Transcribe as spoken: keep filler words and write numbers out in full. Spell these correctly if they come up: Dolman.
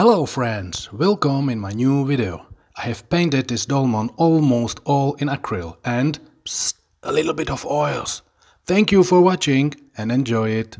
Hello friends, welcome in my new video. I have painted this dolman almost all in acrylic and psst, a little bit of oils. Thank you for watching and enjoy it.